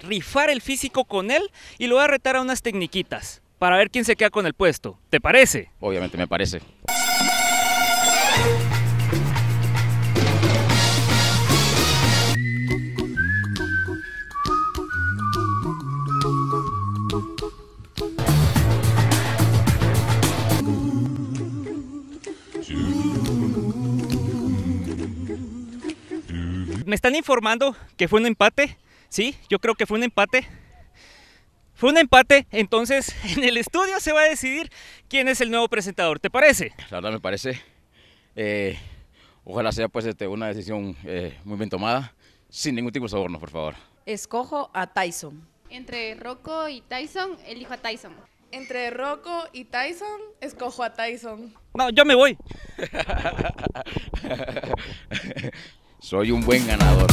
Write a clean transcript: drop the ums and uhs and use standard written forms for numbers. rifar el físico con él y lo voy a retar a unas tecniquitas para ver quién se queda con el puesto. ¿Te parece? Obviamente me parece. Me están informando que fue un empate, sí, yo creo que fue un empate. Fue un empate, entonces en el estudio se va a decidir quién es el nuevo presentador, ¿te parece? La verdad me parece, ojalá sea pues una decisión muy bien tomada, sin ningún tipo de soborno, por favor. Escojo a Tyson. Entre Rocko y Tyson, elijo a Tyson. Entre Rocko y Tyson, escojo a Tyson. No, yo me voy. Soy un buen ganador.